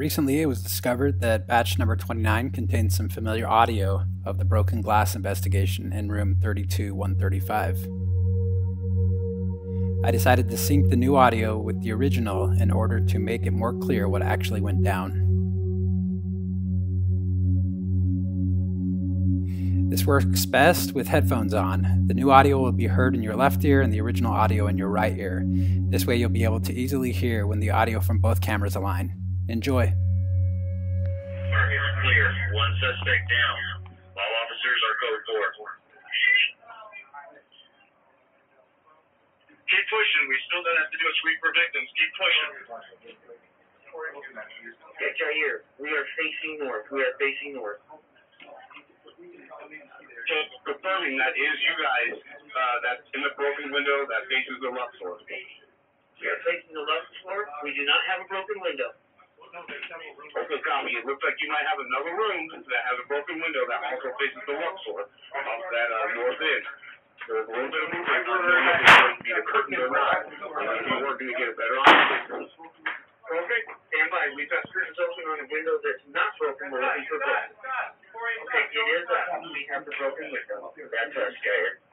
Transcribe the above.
Recently, it was discovered that batch number 29 contains some familiar audio of the broken glass investigation in room 32-135. I decided to sync the new audio with the original in order to make it more clear what actually went down. This works best with headphones on. The new audio will be heard in your left ear and the original audio in your right ear. This way you'll be able to easily hear when the audio from both cameras align. Enjoy. Target clear. One suspect down. All officers are code 4. Keep pushing. We still don't have to do a sweep for victims. Keep pushing. Get your ear. We are facing north. So confirming that is you guys that's in the broken window that faces the left floor. We are facing the left floor. We do not have a broken window. Okay, copy. It looks like you might have another room that has a broken window that also faces the left floor off that north end. There's a little bit of movement on the north end. Be the curtain or not. We're going to get a better option. Okay, stand by. We've got curtains open on a window that's not broken. We're looking for broken. Okay, it is us. We have the broken window. That's us, Jair.